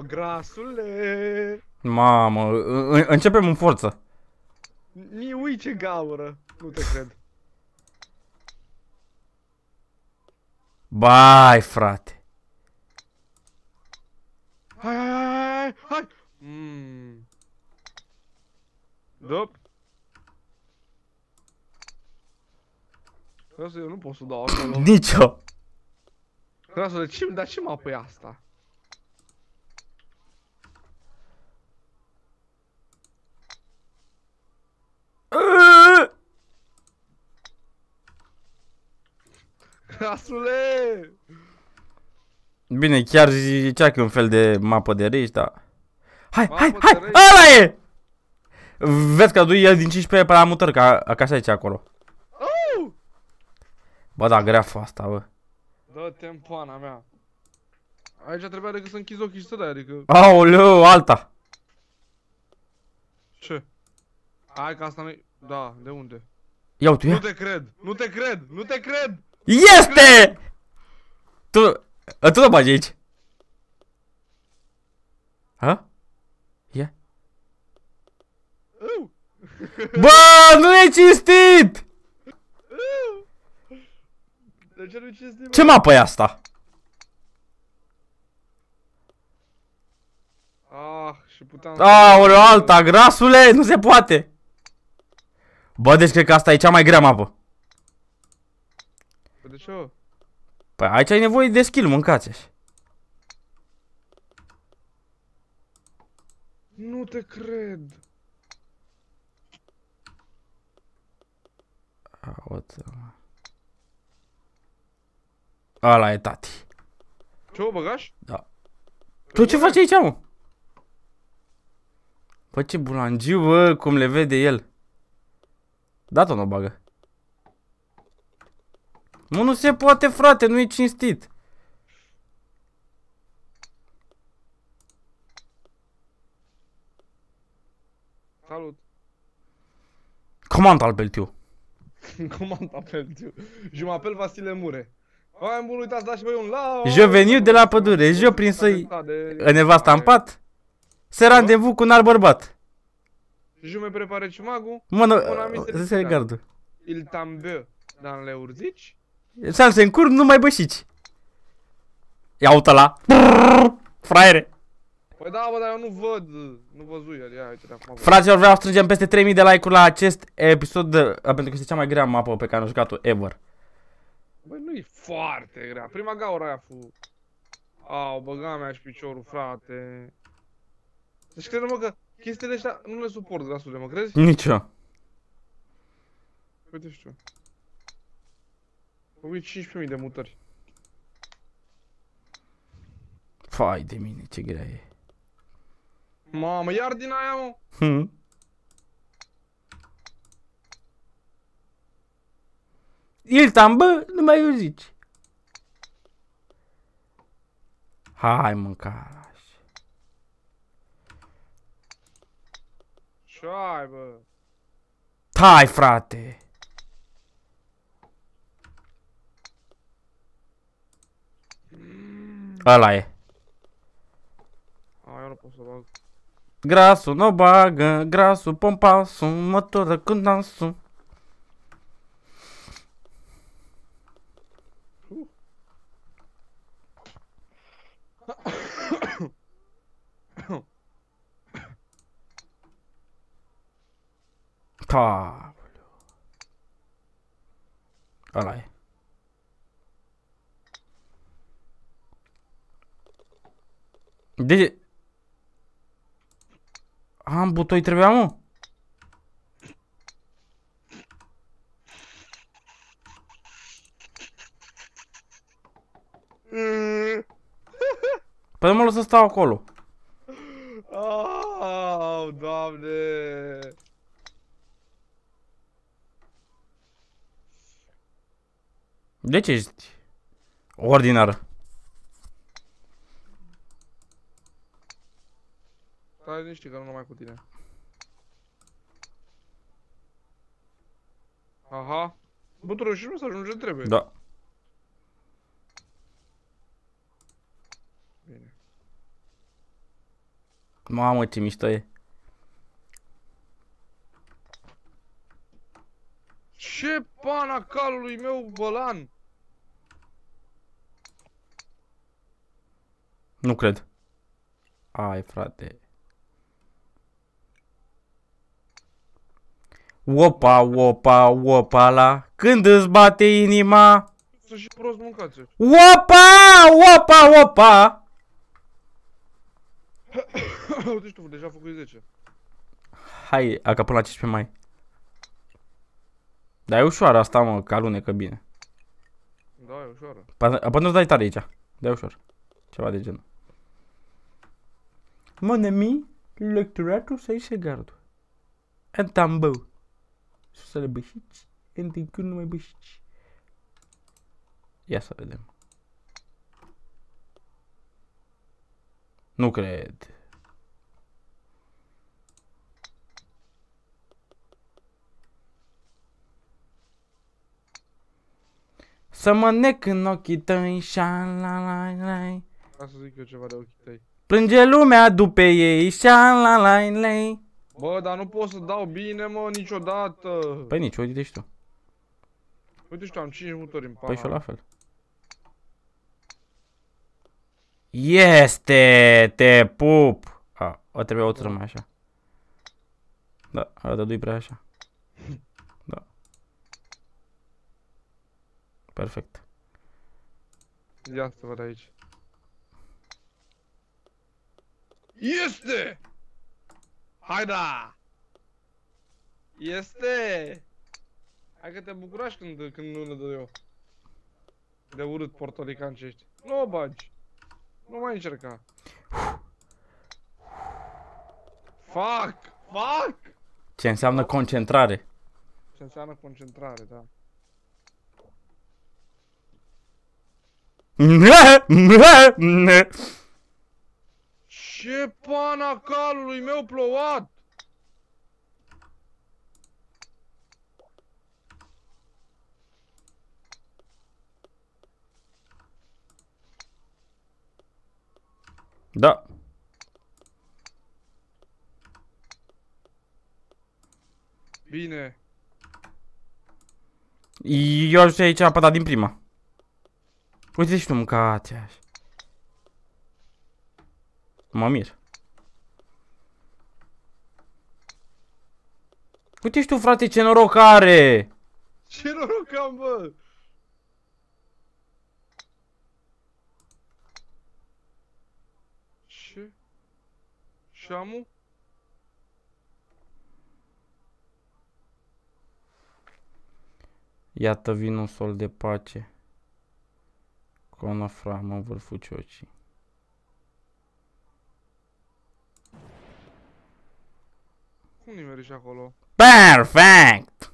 Mamă, grasule! Mamă, începem în forță. Ui, ce gaură! Nu te cred. Bai, frate! Hai, hai, hai, hai! Dop! Eu nu pot să dau acolo. Nicio! Crasule, dar ce mapă e asta? Crasule! Bine, chiar zicea că e un fel de mapă de rage, dar... Hai, hai, hai! Ăla e! Vezi că adui el din 15 pe la mutări, ca așa e acolo. Bă, da, greafă asta, bă. Dă-te-n pana mea. Aici trebuia decât să închizi ochii și să dai, adică... Aoleu, alta! Ce? Hai că asta nu-i... Da, de unde? Ia uite, ia! Nu te cred! Nu te cred! Nu te cred! Este! Tu nu bagi aici! Ha? Ia! Bă, nu e cinstit! Ce mapă e asta? Ah, și puteam... Aoleu, alta, grasule, nu se poate! Bă, deci cred că asta e cea mai grea mapă. De ce? Păi aici ai nevoie de skill, mâncați-și. Nu te cred. Auta... Ala e tati. Ce, o băgași? Da. Tu ce faci aici, mă? Păi ce bulangiu, bă, cum le vede el. Da-te-o n-o bagă. Mă, nu se poate, frate, nu e cinstit. Salut. Comand apel tiu. Comand apel tiu. Je m'appelle Vasile Mure. Oameni buni, uitați, dați și voi un like. Je veniu de la pădure, je prin să-i nevasta în pat. Se randevu cu un alt bărbat. Je me prepare ciumagul. Mănă, se regardă. Il tambeu, dar le urzici. Șanse în curb, nu mai bășici. Ia uita la. Fraiere. Păi da, bă, dar eu nu văd. Nu văzui, fraților, vreau să strângem peste 3000 de like-uri la acest episod, pentru că este cea mai grea mapă pe care am jucat-o ever. Băi, nu-i foarte grea. Prima gaură aia fu... Au, băga mea și piciorul, frate. Deci crede, mă, că chestiile astea nu le suport, grasule, mă crezi? Nicio. Uite și tu. Uite 15.000 de mutări. Fai de mine, ce grea e. Mamă, iar din aia, mă! Il tambă, nu mai o zici. Hai, mâncaș. Ce-ai, bă? Hai, frate. Ăla e. Aia nu pot să bag. Grasul nu bagă, grasul pompasul, mătură când dansul. Taaa, ăla e. Deci... Am butoi trebuia, mă? Păi mă lăsă stau acolo. Au, doamne. De ce ești ordinară? Stai liniștit că nu numai cu tine. Aha. Bă, tu reușești să ajungi unde trebuie. Da. Bine. Mamă, ce mișto e. Ce pana calului meu, bălan? Nu cred. Ai, frate. Opa, opa, opa la. Când îți bate inima? Să și prost mâncați. Opa, opa, opa. Uite tu, deja făcut 10. Hai, aca până la 15 mai. Dar e ușoară asta, mă, că alunecă bine. Da, e ușoară. Apoi nu-ți dai tare aici. Da, ușor. Ceva de genul. Mon ami, lecturatul să iese gardul. Entambău. Să le bășici. Întâi nu mai bășici. Ia să vedem. Nu cred. Să mă nec în ochii tăi, șa-la-la-la-i. Vreau să zic eu ceva de ochii tăi. Plânge lumea după ei, șa-la-la-la-i. Bă, dar nu pot să dau bine, mă, niciodată. Păi nici, uite și tu. Uite și tu, am 5 motori în pana. Păi și la fel. Este, te pup. A, o trebuie o trămă așa. Da, a dădui prea așa. Da. Perfect. Ia să văd aici. Este! Hai da! Este! Hai că te bucurași când nu le dă eu. De urât portorican ce ești. Nu o bagi. Nu mai încerca. Fac! Fac! Ce înseamnă concentrare. Ce înseamnă concentrare, da. Ce pana calului meu plouat! Da. Bine. Eu ajut aici apa, dar din prima. Uite și tu mâncați așa. Mă mir. Uite și tu, frate, ce noroc are! Ce noroc am, bă! Ce? Șamu? Iată vin un sol de pace. Conaframă în vârful ciocii. Unde mergi acolo? Perfect!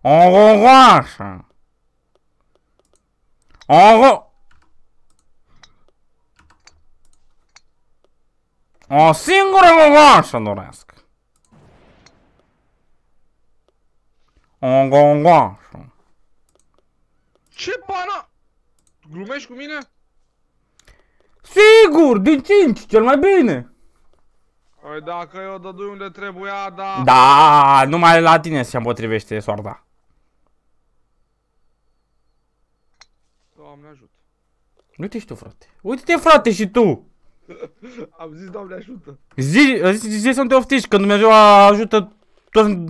O gogoașă! O go... O singură gogoașă doresc! O gogoașă! Ce pana... Glumești cu mine? Sigur! Din 5, cel mai bine! Păi dacă eu dădui unde trebuia, da... Da, numai la tine se împotrivește soarta. Doamne ajută. Uite și tu, frate. Uite-te, frate, și tu! Am zis, Doamne ajută. Zi să nu te oftiști, că Dumnezeu ajută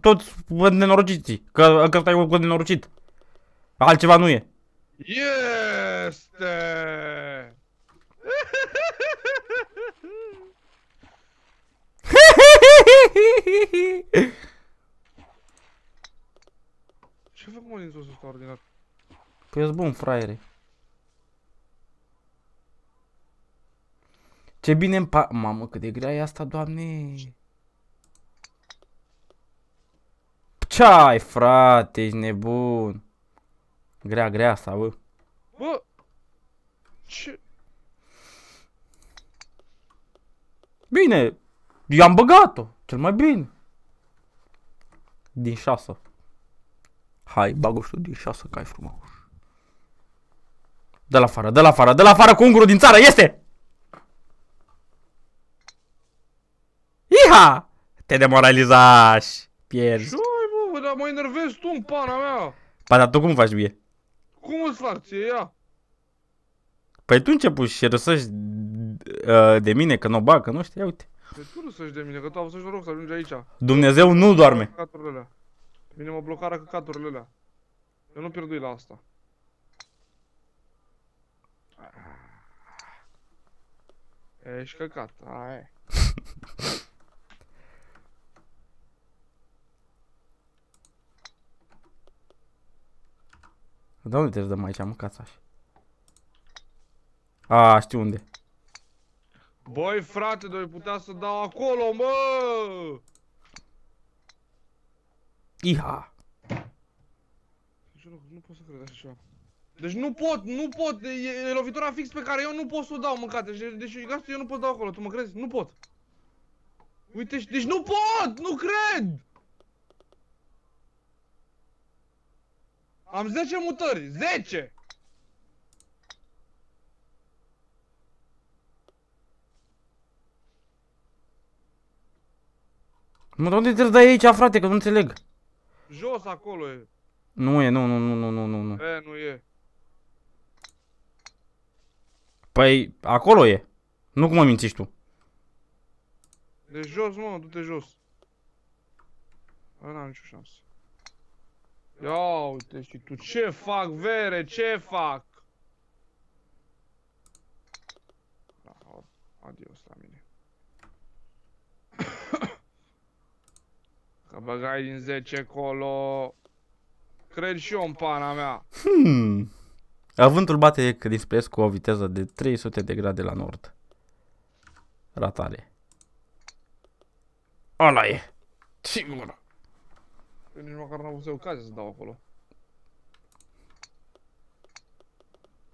toți nenorociții. Că stai cu nenorocit. Altceva nu e. Este! Ce fac, mă, din sosul ăsta ordinat? Păi ești bun, fraiere. Ce bine îmi pa... Mamă, cât de grea e asta, doamne! Ce-ai, frate, ești nebun! Grea, grea asta, bă! Bă! Ce? Bine! I-am băgat-o! Cel mai bine! Din 6. Hai, bag-o și tu din 6, că ai frumos. Dă la afară, dă la afară, dă la afară cu ungurul din țară, este! Aha! Te demoralizași. Pierzi. Stai, bă, dar mă enervezi tu în pana mea. Pa, dar tu cum faci mie? Cum îți faci ție ea? Păi tu începi și răsăști de mine că nu bag, că nu știu, ia uite. Păi tu răsăști de mine, că tu au să-și noroc să ajungi aici. Dumnezeu nu doarme. Pe mine mă blocară căcaturile alea. Eu nu pierdui la asta. Ești căcat, aia e. Da, unde te-și dăm aici, mă, cațaș? A, știu unde. Băi, frate, doi putea să dau acolo, mă! Iha! Nu pot să cred așa ceva. Deci nu pot, e lovitura fix pe care eu nu pot să o dau, mâncate. Deci eu nu pot dau acolo, tu mă crezi? Nu pot. Uite, deci nu pot, nu cred! Am 10 mutări, 10! Mă, dar unde te dai aici, frate, că nu înțeleg. Jos acolo e. Nu e, nu. E, nu e. Păi, acolo e. Nu cum mă mințiști tu. De jos, mă, du-te jos. Bă, n-am nicio șansă. Ia uite și tu, ce fac, vere, ce fac? Da, adios la mine. Că băgai din 10 colo. Cred și eu în pana mea. Avântul bate dinspre est cu o viteză de 300 de grade la nord. Ratare. Ala e. Sigur. Eu nici măcar n-am avut ocazia să dau acolo.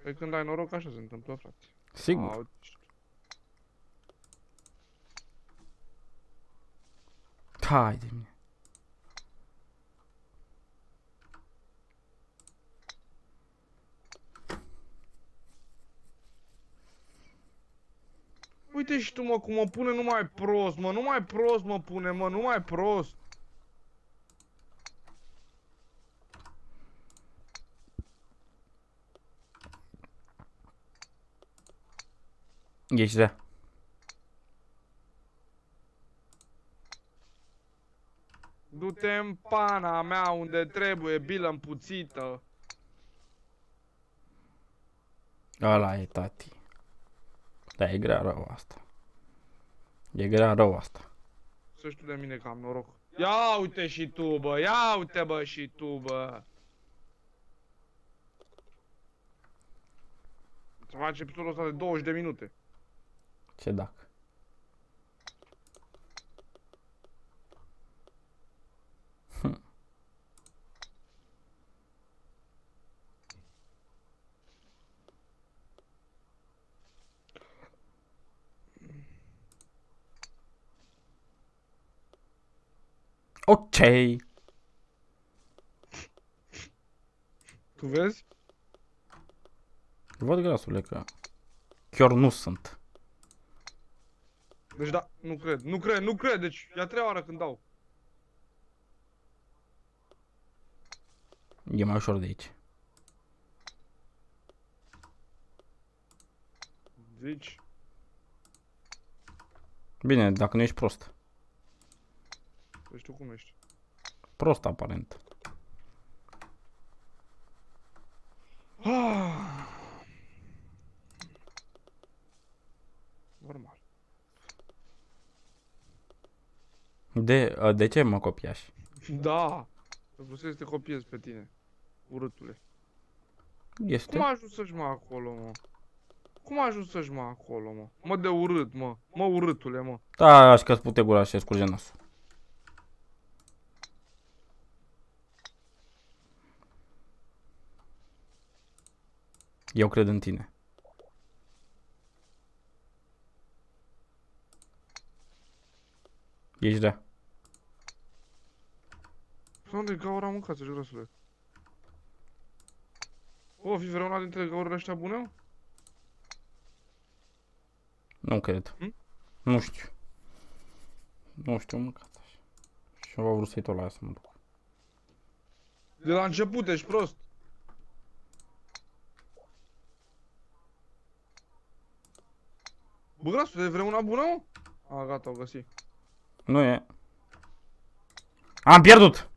Păi când ai noroc așa se întâmplă, frate. Sigur. Au... Hai de mine. Uite și tu, mă, cum mă pune numai prost, mă, numai prost mă pune, mă, numai prost. Ești rea. Du-te în pana mea unde trebuie, bilă împuțită. Ala e, tati. Da, e grea rău asta. E grea rău asta. Să știu de mine că am noroc. Ia uite și tu, bă, ia uite, bă, și tu, bă. Să faci episodul ăsta de 20 de minute. Ce dacă? Ok. Tu vezi? Văd grasule că chiar nu sunt. Deci da, nu cred, deci e a treia oară când dau. E mai ușor de aici. Zici? Bine, dacă nu ești prost. Păi știu cum ești. Prost aparent. Normal. De ce mă copiași? Da. Vreau să te copiez pe tine. Urâtule. Este? Cum ajuns să-și mă acolo, mă? Cum ajuns să-și mă acolo, mă? Mă de urât, mă. Mă urâtule, mă. Da, aș că-ți pute gura și scurge nasul. Eu cred în tine. Ești rea. Unde-i gaura mâncați, ești grasule? O, fi vreuna dintre gaurile ăștia bune? Nu cred. Nu știu. Nu știu, mâncat. Și am vrut să-i tot la aia să mă duc. De la început ești prost. Bă, grasule, vrei una bună, mă? A, gata, o găsi. Nu e. Am pierdut!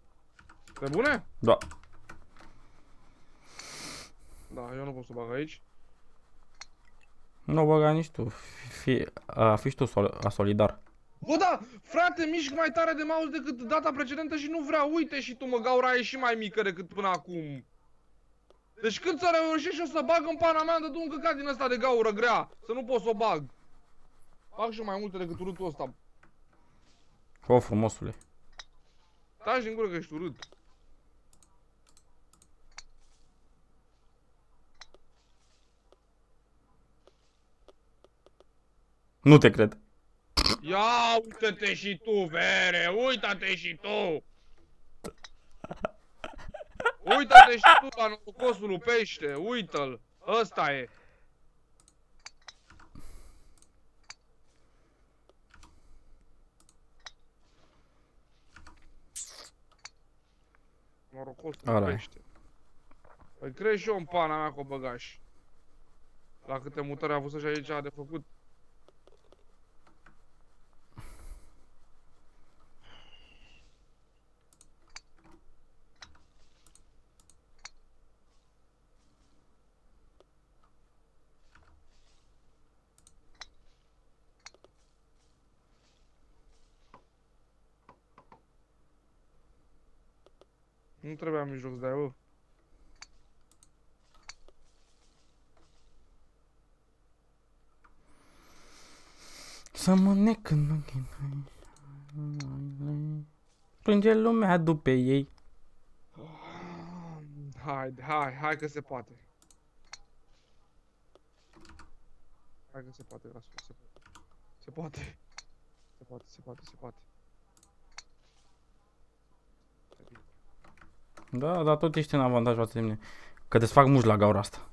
Pe bune? Da. Da, eu nu pot să bag aici. Nu băga nici tu, fi tu solidar. Bă, da, frate, mișc mai tare de mouse decât data precedentă și nu vreau, uite și tu, mă, gaura e și mai mică decât până acum. Deci când să reușești o să bag în pana mea, dă-te un căcat din ăsta de gaură grea, să nu pot să o bag. Fac și mai multe decât urâtul ăsta. O, frumosule. Taci din gură că ești urât. Nu te cred. Ia uite-te și tu, vere, uita-te și tu. Uita-te și tu la norocosului pește, uita-l, ăsta e. Norocosului pește. Păi crezi și eu în pana mea cu o băgaș. La câte mutări a avut și aici de făcut. Nu trebuia mijloc de aia, bă. Să mă necând, plânge lumea după ei. Hai că se poate. Hai că se poate, Rasul, se poate. Se poate. Se poate. Da, dar tot ești în avantaj față de mine. Că desfac mușchi la gaura asta.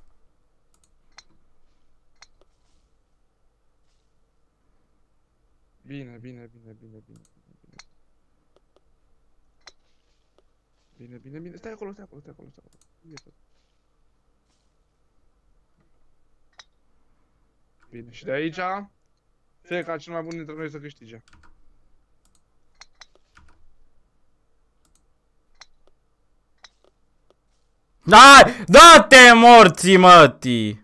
Bine. Stai acolo. Bine, și de aici fie ca cel mai bun dintre noi să câștige. Da-te morții, mătii!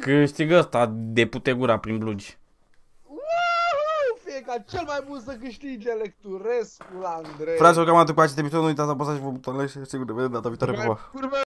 Câștigă ăsta de pute gura prin blugi. Fie ca cel mai bun să câștige lecturescul Andrei. Fraților, cam atât cu acest episod, nu uitați să apăsați și vă butonul și sigur ne vedem data viitoare pe